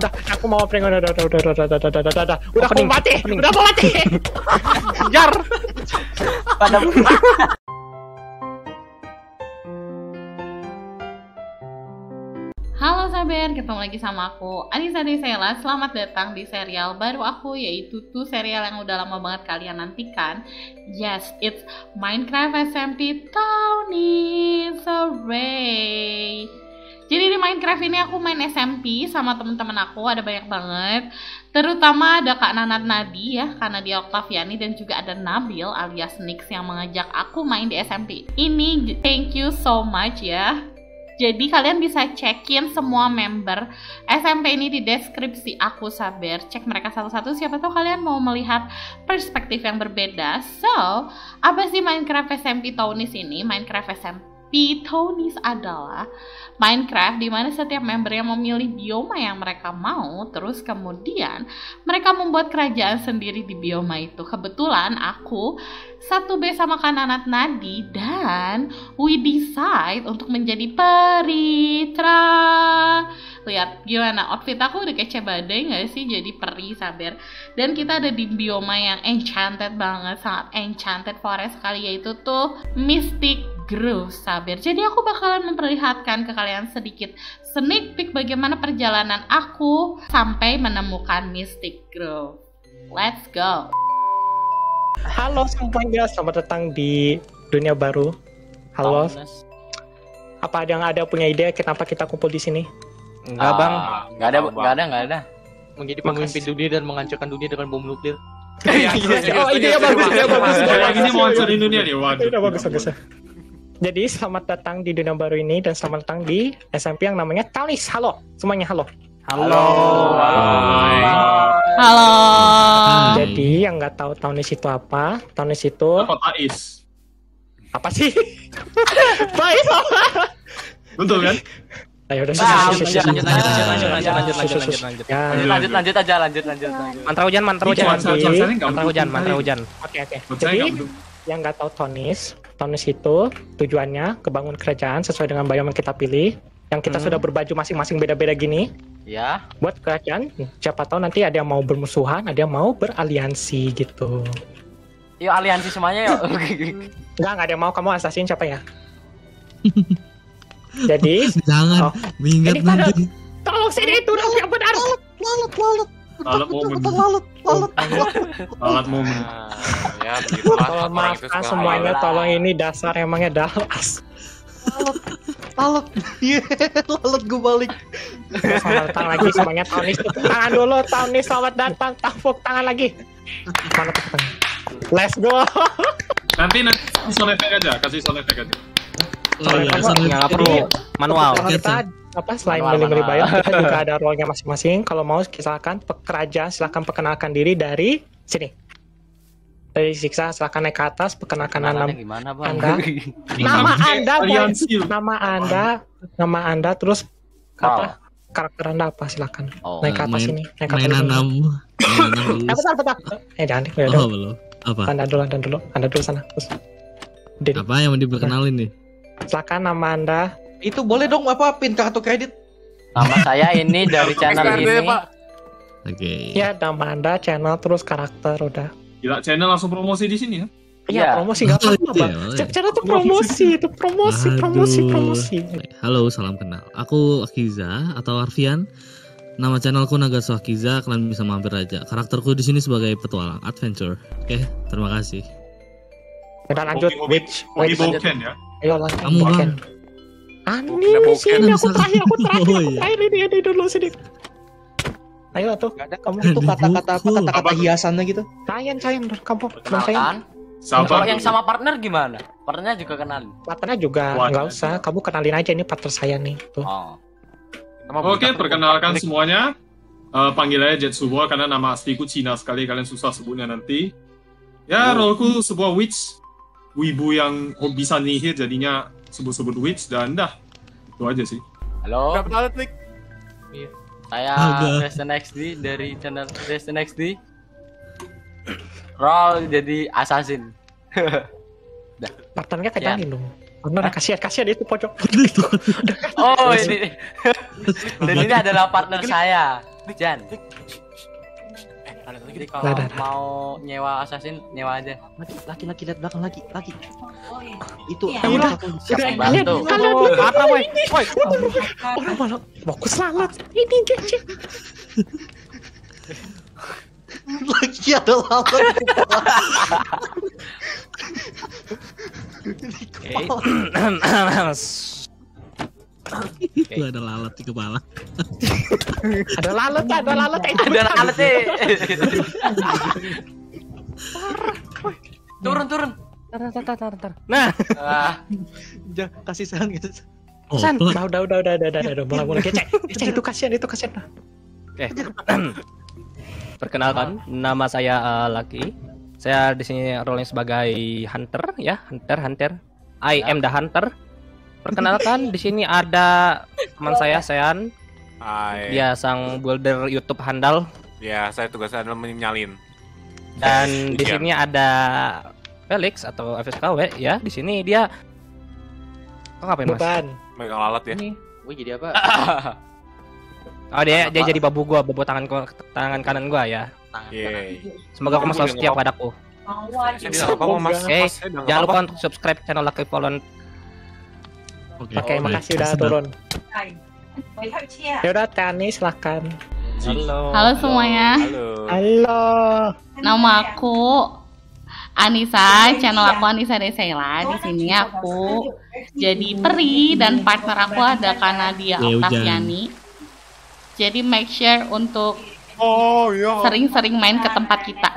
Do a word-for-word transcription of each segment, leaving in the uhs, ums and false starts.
udah aku mau opening, udah udah udah udah udah udah udah udah udah udah mau mati, udah mau mati. Jar. Halo sahabat, ketemu lagi sama aku Annisa Desheila. Selamat datang di serial baru aku, yaitu tuh serial yang udah lama banget kalian nantikan. Yes, it's Minecraft S M P Townies. Hooray. Jadi di Minecraft ini aku main S M P sama temen-temen aku, ada banyak banget. Terutama ada Kak Nanat Nadi ya, Kak Nadia Oktaviani, dan juga ada Nabil alias Nyx yang mengajak aku main di S M P. Ini thank you so much ya. Jadi kalian bisa cekin semua member S M P ini di deskripsi aku sabar. Cek mereka satu-satu, siapa tahu kalian mau melihat perspektif yang berbeda. So, apa sih Minecraft S M P Townies ini? Minecraft S M P Townies adalah Minecraft di mana setiap member yang memilih bioma yang mereka mau, terus kemudian mereka membuat kerajaan sendiri di bioma itu. Kebetulan aku satu B sama Nanat Nadi, dan we decide untuk menjadi peri. Tra. Lihat gimana outfit aku, udah kece badai gak sih jadi peri sabar. Dan kita ada di bioma yang enchanted banget, sangat enchanted forest sekali, yaitu tuh Mystic Groove sabar. Jadi aku bakalan memperlihatkan ke kalian sedikit sneak peek bagaimana perjalanan aku sampai menemukan Mystic Groove. Let's go. Halo semuanya, selamat datang di dunia baru. Halo. Townies. Apa ada yang ada punya ide kenapa kita kumpul di sini? Enggak, Bang. Enggak ada, enggak ada, enggak ada. Menjadi pemimpin dunia dan menghancurkan dunia dengan bom nuklir. Iya, ide bagus, ide bagus. Ini monster dunia nih, waduh. Ide bagus, bagus. Jadi selamat datang di dunia baru ini dan selamat datang di S M P yang namanya Townies. Halo semuanya, halo. Halo. Halo. Jadi yang nggak tahu Townies itu apa? Townies itu Townies. Apa sih? Baik. Betul kan? Ayo udah lanjut lanjut lanjut lanjut lanjut lanjut lanjut lanjut lanjut aja lanjut lanjut lanjut. Mantra hujan, mantra hujan, mantra hujan, mantra hujan. Oke oke. Jadi yang nggak tahu Townies. Townies itu tujuannya kebangun kerajaan sesuai dengan biome yang kita pilih, yang kita hmm. sudah berbaju masing-masing beda-beda gini. Ya. Buat kerajaan, siapa tahu nanti ada yang mau bermusuhan, ada yang mau beraliansi gitu. Yuk aliansi semuanya yuk. Enggak, enggak ada yang mau, kamu assassin siapa ya? Jadi, jangan oh. minggat lagi. Tolong sini itu udah benar. Lalut, lalut. Lalat momen, lalat, lalat, lalat momen. Ya, tolong maafkan semuanya, tolong ini dasar emangnya dalas. Lalat, lalat, yeah, lalat gue balik. Selamat datang lagi semuanya Townies, tepuk tangan dulu Townies, selamat datang, tepuk tangan lagi. Mana tepuk tangan? Let's go. Nanti nanti sound effect aja, kasih sound effect aja. Nggak perlu manual. Kita apa selain milih-milih bayar, kita juga ada role-nya masing-masing. Kalau mau silakan pekerja, silakan perkenalkan diri dari sini. Dari siksa silakan naik ke atas, perkenalkan nama Anda. Nama Anda, nama Anda, nama Anda, terus apa? Karakter Anda apa? Silakan naik ke atas sini. Naik ke atas sini. Apa apa? Eh jangan, belum. Apa? Anda dulu, Anda dulu, Anda dulu sana. Apa yang mau diperkenalin nih? Silakan nama Anda. Itu boleh dong apa pin kartu kredit? Nama saya ini dari channel ini. Oke. Okay. Ya nama Anda, channel, terus karakter udah. Gila, channel langsung promosi di sini ya? Iya, ya, promosi enggak apa-apa. Setiap channel tuh promosi, itu promosi, promosi, promosi. Halo, salam kenal. Aku Akiza atau Arfian. Nama channelku Nagatsu Akiza, kalian bisa mampir aja. Karakterku di sini sebagai petualang adventure. Oke, okay, terima kasih. Kita lanjut. Witch, Boken ya. Ayo lanjut. Kamu Boken. Ani sini aku terakhir, aku terakhir, aku terakhir ini ini dulu sini. Ayo tuh, kamu tuh kata-kata kata-kata hiasannya gitu. Sayang, sayang, kamu sayang. Kalau yang sama partner gimana? Partnernya juga kenalin. Partnernya juga nggak usah, kamu kenalin aja ini partner saya nih. Oke, perkenalkan semuanya. Panggil aja Jetsubo karena nama asliku Cina sekali, kalian susah sebutnya nanti. Ya, roleku sebuah witch, wibu yang bisa nihir jadinya. Sebut-sebut witch dan dah. Itu aja sih. Halo. Saya RieztenXD dari channel RieztenXD. Roll jadi assassin. Dah. Partnernya kejangin dong. Benar, kasihan, kasihan itu pojok. Oh, ini. Dan ini adalah partner saya. Jan. Jadi kalau mau nyewa assassin, nyewa aja. Laki, laki, lihat belakang lagi, laki. Itu udah, udah bantu. Apa woi? Woi, orang mana? Fokus lalat. Ini aja. Lagi ada lalat. Di kepala. Itu ada lalat di kepala. Ada lalat, ada lalat, ada lalat sih. Turun, turun. Tar, tar, tar, tar. Nah, kasih San gitu. San, udah, udah, udah, udah, udah, udah, mulai, mulai kecek. Kecek itu kasihan, itu kasihan. Oke. Perkenalkan, nama saya Lucky. Saya di sini rolling sebagai hunter, ya, hunter, hunter. I am the hunter. Perkenalkan, di sini ada teman saya, Sean. Hai. Dia sang builder YouTube handal. Ya, saya tugasnya adalah menyalin. Dan di sini ada Felix atau F S K W ya. Di sini dia kok ngapain, Mas? Beban. Megang lalat ya. Gue jadi apa? Oh, dia dia jadi babu gua, babu tangan tangan kanan gua ya. Semoga kamu selalu setia padaku. Oke, jangan lupa untuk subscribe channel Lucky Polon. Oke, makasih udah turun. Ya udah, Tani silahkan. Halo. Halo semuanya. Halo. Halo. Nama aku Annisa, channel aku Annisa Desheila. Di sini aku jadi peri dan partner aku ada Nadia Oktaviani. Jadi make sure untuk sering-sering main ke tempat kita.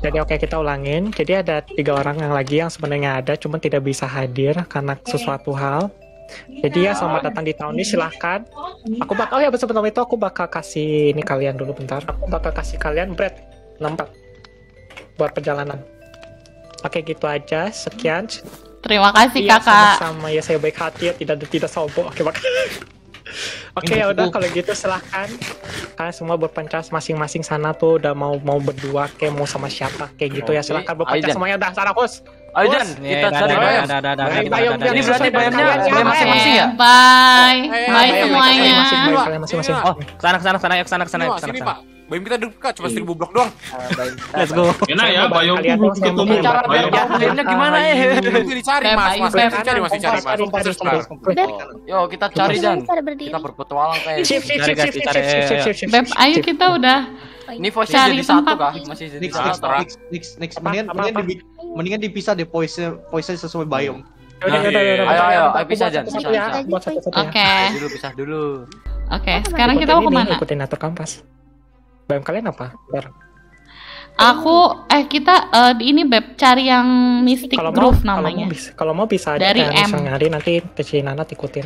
Jadi oke, okay, kita ulangin. Jadi ada tiga orang yang lagi yang sebenarnya ada, cuman tidak bisa hadir karena sesuatu hal. Jadi ya selamat datang di tahun ini, silahkan. Aku bakal, oh ya sebelum itu aku bakal kasih ini kalian dulu bentar. Aku bakal kasih kalian bread enam empat buat perjalanan. Oke, gitu aja, sekian. Terima kasih ya, kakak. Sama-sama ya, saya baik hati ya, tidak tidak sombong. Oke, bakal. Oke, ya udah kalau gitu silahkan kalian semua berpencas masing-masing sana tuh udah mau mau berdua kayak mau sama siapa kayak gitu ya, silahkan berpencas semuanya udah sana kus. Ayo Jan, kita cari bayam. Ini berarti bayamnya bayam masing-masing ya? Bye. Bye semuanya. Oh, kesana kesana kesana yuk kesana kesana kesana. Bayam kita dekat cuma seribu blok doang. Let's go. Enak ya bayam kumpul ketemu. Bayamnya gimana ya? Mesti dicari mas, mas cari mas cari mas. Yo kita cari Jan. Kita berpetualang kayak. Sip sip sip sip sip sip. Beb, ayo kita udah. Ini voice-nya jadi satu kah? Masih jadi satu. Next next next mendingan mendingan dipisah deh voice-nya voice-nya sesuai biome. Ayo ayo ayo pisah Jan. Oke. Dulu pisah dulu. Oke, sekarang kita mau kemana? Ikutin atur kampas. Beb kalian apa? Aku eh kita uh, ini beb cari yang Mystic Groove namanya. Kalau mau bisa aja dari M. Nyari nanti ke Nanat ikutin.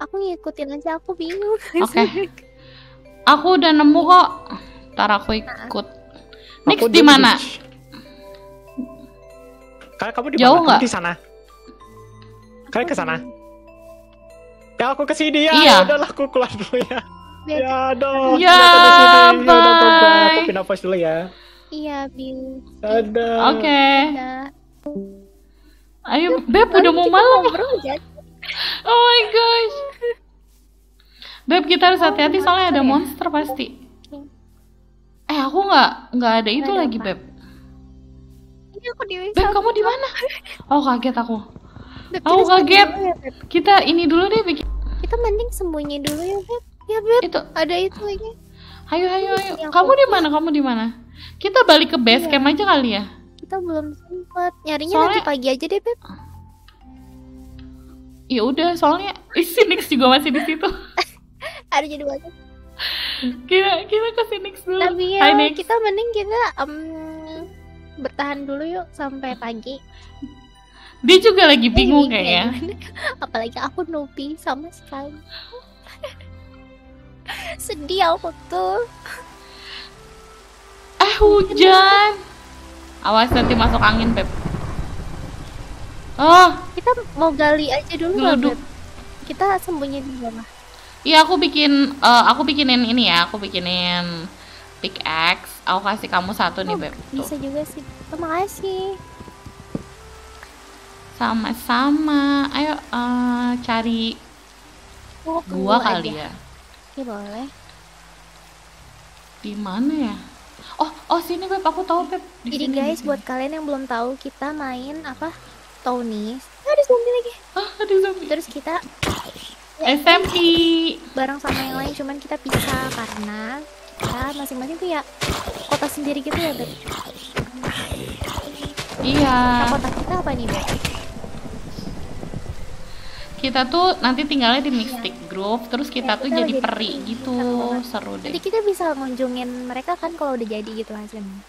Aku ngikutin aja, aku bingung. Oke. Okay. Aku udah nemu kok. Ntar aku ikut. Nyx di mana? Kalian kamu di mana? Di sana. Kalian ke sana. Ya aku ke sini ya. Iya. Udahlah aku keluar dulu ya. Ya dong. Ya, bye. Udah, aku pindah voice dulu ya. Iya, Bill. Dadah. Oke. Okay. Ayo, Beb udah mau malam. Oh my gosh. Beb kita harus hati-hati soalnya ada monster pasti. Eh, aku nggak nggak ada itu gak lagi, Beb. Ini aku di Beb, kamu di mana? Oh, kaget aku. Beb, aku kaget. Dulu ya, Beb. Kita ini dulu deh bikin. Kita mending sembunyi dulu ya, Beb. Ya Beb, itu ada itu lagi. Ayo ayo ayo. Kamu di mana? Kamu di mana? Kita balik ke base camp aja kali ya. Kita belum sempat. Nyarinya soalnya... nanti pagi aja deh, Beb. Ya udah, soalnya isi Nyx juga masih di situ. Ada jadi banyak. Kita kita kasih Nyx dulu. Tapi ya, kita mending kita um, bertahan dulu yuk sampai pagi. Dia juga lagi bingung kayaknya. Apalagi aku noobie sama sekali. Sedih aku tuh. Eh hujan. Awas nanti masuk angin, Beb. Oh, kita mau gali aja dulu, Beb. Kita sembunyi di bawah. Iya, aku bikin uh, aku bikinin ini ya, aku bikinin pickaxe. Aku kasih kamu satu nih, oh, Beb. Tuh. Bisa juga sih. Terima kasih. Sama-sama. Ayo uh, cari oh, gua kali aja. Ya. Oke, boleh. Di mana ya? Oh, oh sini Beb, aku tahu Beb. Di Jadi sini, guys, buat kalian yang belum tahu, kita main apa? Townies. Ada zombie lagi. Ah, ada zombie. Terus kita ya, S M P bareng sama yang lain, cuman kita pisah karena kita masing-masing tuh ya kota sendiri gitu ya, Beb. Iya. Nah, kota kita apa nih, Beb? Kita tuh nanti tinggalnya di Mystic yeah. Group, terus kita yeah, tuh kita jadi peri jadi, gitu, seru deh. Jadi kita bisa ngunjungin mereka kan kalau udah jadi gitu hasilnya.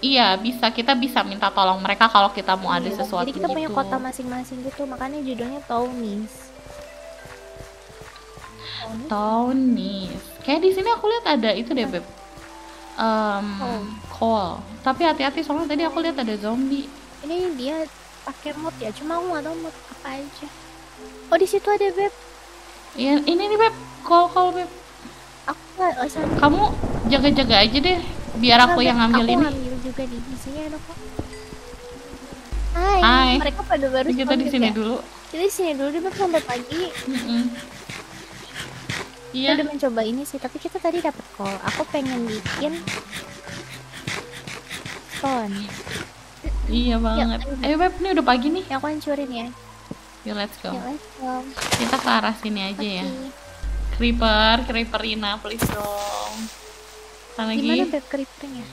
Iya bisa, kita bisa minta tolong mereka kalau kita mau yeah, ada sesuatu. Jadi kita gitu. Punya kota masing-masing gitu, makanya judulnya Townies. Townies. Kayak di sini aku lihat ada itu deh, Beb. Um, oh. Coal. Tapi hati-hati soalnya tadi aku lihat ada zombie. Ini dia pakai mod ya, cuma aku nggak tahu mod apa aja. Oh di situ ada Beb. Iya ini nih Beb, call call Beb. Aku nggak, oh, kamu jaga-jaga aja deh, biar aku Beb, yang ngambil aku ini. Aku ngambil juga nih, di sini ada kok. Hai. Hai. Mereka pada baru. Kita di sini ya? Dulu. Kita di sini dulu deh Beb sampai pagi. Mm-hmm. Iya. Kita udah mencoba ini sih, tapi kita tadi dapat call. Aku pengen bikin stone. Iya banget. Yuk, ayo Beb, ini udah pagi nih. Ya, aku hancurin ya. Yuk let's go. Yuk, let's go. Kita ke arah sini aja okay. ya. Creeper, creeperina please dong. Mana lagi? Gimana Beb creepernya?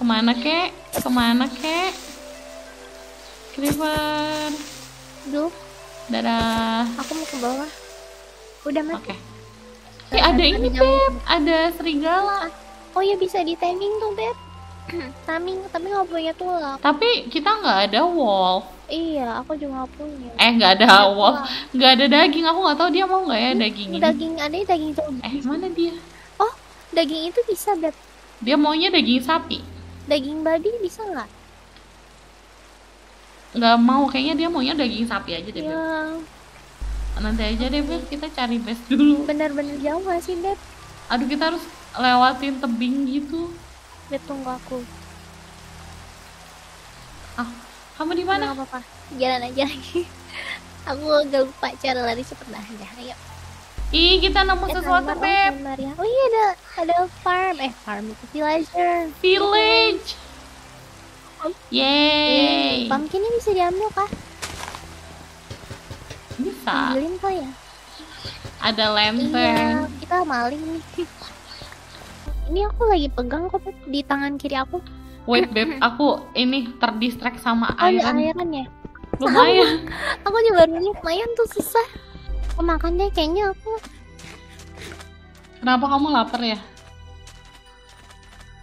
Kemana kek? Kemana kek? Creeper. Duh. Dadah. Aku mau ke bawah. Udah mati. Oke. Okay. Eh ada ini Beb, ada serigala. Oh ya bisa di timing tuh Beb. Taming, tapi nggak punya tulang. Tapi kita nggak ada wolf. Iya, aku juga nggak punya. Eh nggak ada gak wolf, nggak ada daging. Aku nggak tahu dia mau nggak ya daging ini. Daging ada daging zombie. Eh mana dia? Oh daging itu bisa Beb. Dia maunya daging sapi. Daging babi bisa nggak? Nggak mau, kayaknya dia maunya daging sapi aja deh. Iya. Nanti aja deh Beb, kita cari base dulu. Bener-bener jauh nggak sih Beb? Aduh kita harus lewatin tebing gitu. Beb tunggu aku. Ah, kamu di mana? Enggak apa-apa. Jalan aja lagi. Aku agak lupa cara lari sebenarnya. Ayo. Ih, kita nemu kita sesuatu, Beb. Oh iya ada ada farm, eh farm itu villager. Village. Yeay. Pumpkinnya bisa diambil kah? Bisa. Ambilin kok ya. Ada lempeng. Iya, kita maling nih. Ini aku lagi pegang kok di tangan kiri aku. Wait Beb, aku ini terdistract sama oh, iron. Iron ya? Lumayan. Aku juga baru lumayan tuh susah. Aku makan deh kayaknya aku. Kenapa kamu lapar ya?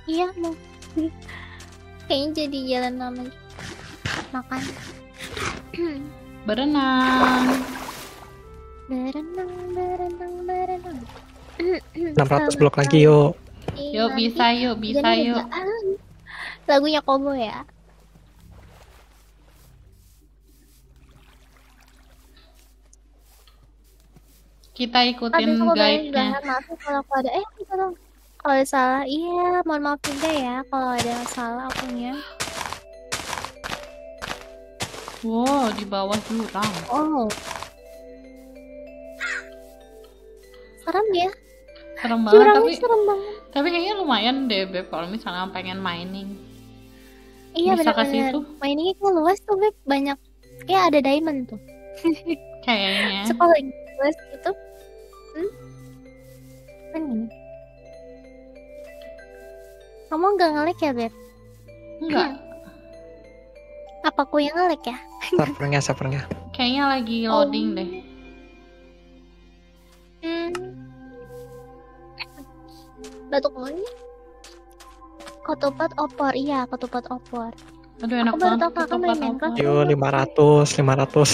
Iya mau. Kayaknya jadi jalan lama. Makan. Berenang. Berenang, berenang, berenang. enam ratus blok lagi yuk. Yuk bisa yuk bisa yuk. Lagunya Komo ya. Kita ikutin oh, guide-nya. Maaf kalau aku ada eh kalau ada salah. Iya, mohon maaf juga ya kalau ada salah akunya. Wow, di bawah jurang. Oh. Serem ya? Serem banget, tapi, serem banget tapi kayaknya lumayan deh Beb kalau misalnya pengen mining. Iya bener-bener, miningnya kan luas tuh Beb, banyak kayak ada diamond tuh. Kayaknya sekolah yang luas gitu hmm? Kan gini kamu nggak nge-lag ya Beb? Enggak. Apa aku yang nge-lag ya? Servernya, servernya kayaknya lagi loading oh. deh. Hmm batuk lagi. Ketupat opor, iya ketupat opor. Aduh enak aku banget. Baru tahu ketupat opor. lima ratus, lima ratus.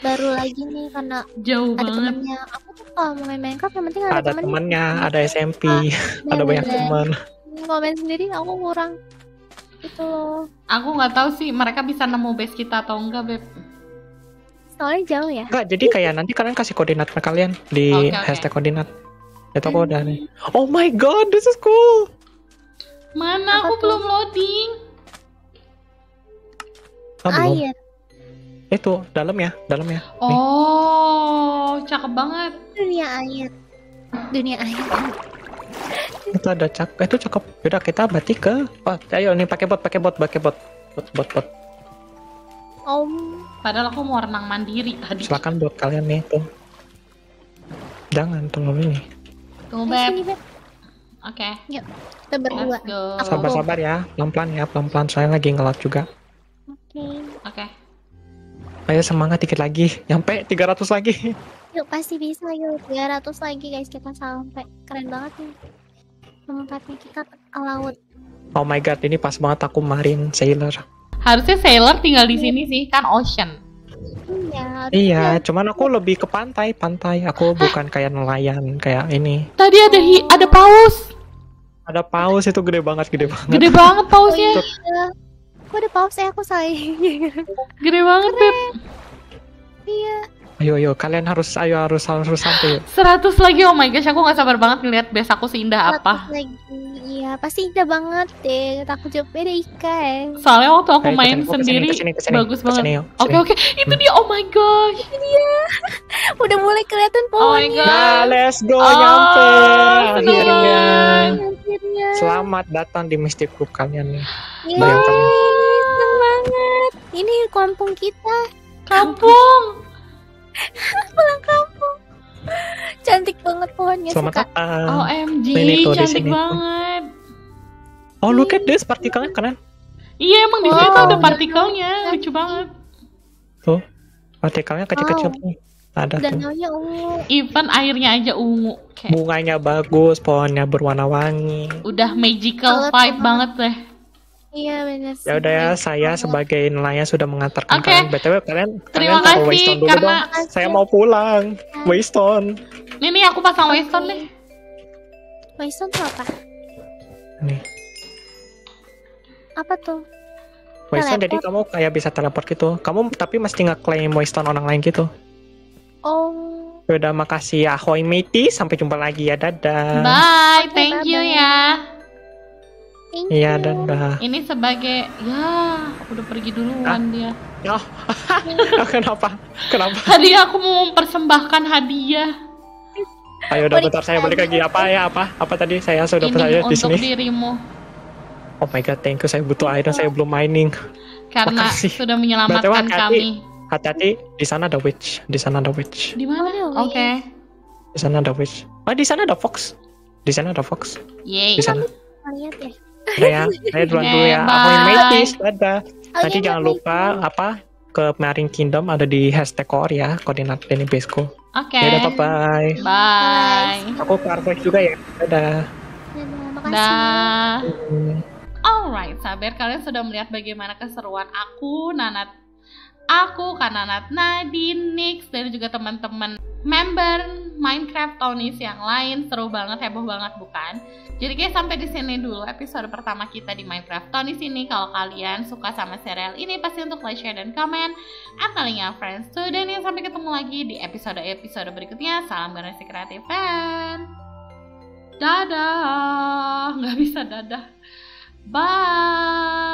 Baru lagi nih karena jauh ada banget. Temennya. Aku tuh kalau mau main Minecraft yang penting ada, ada temennya. temennya. Ada S M P, ah, ada banyak teman. Kalau main sendiri aku kurang. Itu loh. Aku nggak tahu sih mereka bisa nemu base kita atau enggak Beb. Soalnya jauh ya. Enggak, jadi kayak nanti kalian kasih koordinat kalian di okay, okay. hashtag koordinat. Itu aku udah nih. Oh my god, this is cool. Mana apa aku tuh? Belum loading. Ah, ah belum. Iya. Itu dalam ya, dalam ya. Oh, nih. Cakep banget. Dunia air. dunia air. Itu ada cak, itu cukup. Yaudah kita berarti ke pot. Ayo nih pakai pot, pakai pot, pakai pot, pot, pot, pot. Om, padahal aku mau renang mandiri tadi. Silakan buat kalian nih tuh. Jangan tunggu ini. Tunggu beb. Oke, okay. Yuk kita berdua. Sabar-sabar ya, pelan-pelan ya, pelan-pelan. Saya lagi ngelot juga. Oke, okay. Oke. Okay. Ayo semangat dikit lagi, nyampe tiga ratus lagi. Yuk pasti bisa yuk, tiga ratus lagi guys kita sampai. Keren banget nih. Tempatnya kita ke laut. Oh my god, ini pas banget aku marine sailor. Harusnya sailor tinggal di sini sih, kan ocean. Iya, iya, cuman aku lebih ke pantai, pantai. Aku bukan kayak nelayan kayak ini. Tadi ada hi ada paus. Ada paus itu gede banget, gede banget. Gede banget pausnya. Oh, iya. Aku ada paus ya, aku sayang. Gede banget, Beb. Iya. Ayo, ayo, kalian harus ayo harus harus sampai. seratus lagi. Oh my gosh, aku nggak sabar banget ngeliat bes aku seindah apa. Lagi. Iya, pasti indah banget deh. Aku jawabnya ada ikan. Soalnya waktu aku ayo, main kesini, sendiri kesini, kesini, bagus kesini, banget. Kesini, kesini. Oke, oke. Itu dia. Oh my gosh. Itu dia. Udah mulai kelihatan pohonnya. Oh nah, let's go, oh, nyampe. Akhirnya. Akhirnya. Selamat datang di Mystic Group kalian nih. Yeay, seneng banget. Ini kampung kita. Kampung. Pulang kampung. Cantik banget pohonnya. Selamat datang. O M G, tuh, cantik banget. Oh, look at this, partikelnya keren. Iya, emang di sini tuh ada partikelnya, lucu banget. Tuh, partikelnya kecil-kecil nih. Ada tuh. Even airnya aja ungu. Bunganya bagus, pohonnya berwarna-warni. Udah magical vibe banget deh. Iya benar. Ya udah ya, saya sebagai nelayan sudah mengantarkan okay. Kalian. B T W kalian, terima kalian kasih Waystone dulu karena dong. Saya mau pulang. Waystone. Nih nih aku pasang okay. Waystone nih. Waystone tuh apa? Nih. Apa tuh? Waystone jadi kamu kayak bisa teleport gitu. Kamu tapi mesti ngeklaim Waystone orang lain gitu. Oh. Ya udah makasih ya. Ahoy matey, sampai jumpa lagi ya. Dadah. Bye, thank you ya. Iya dan dah. Ini sebagai ya udah pergi duluan ah. Dia. Oh. Kenapa? Kenapa? Tadi aku mau mempersembahkan hadiah. Ayo udah bentar saya balik lagi apa ya apa apa tadi saya sudah percaya di sini. Untuk dirimu. Oh my god, thank you. Saya butuh air dan saya belum mining. Karena makasih. Sudah menyelamatkan hati -hati. Kami. Hati-hati di sana ada witch, di sana ada witch. Di mana? Oke. Okay. Di sana ada witch. Oh, di sana ada fox. Di sana ada fox. Yeay. Di sana. Lihat ya. Saya, saya duluan okay, dulu ya. Aku Matis, dadah. Nanti jangan lupa apa ke Marine Kingdom ada di hashtag core ya, koordinat ini Besco. Oke. Okay. Dadah, bye. Bye. Bye. Aku ke Artwork juga ya. Dadah. Dadah, makasih. Dadah. Alright, sahabat kalian sudah melihat bagaimana keseruan aku, Nanat, aku, Nanat Nadi, Nyx, dan juga teman-teman member Minecraft Townies yang lain. Seru banget, heboh banget bukan? Jadi guys, sampai di sini dulu episode pertama kita di Minecraft Townies ini. Kalau kalian suka sama serial ini, pasti untuk like, share, dan komen. I'm telling your friends too. Dan ya, sampai ketemu lagi di episode-episode berikutnya. Salam generasi kreatif fan. Dadah. Nggak bisa dadah. Bye.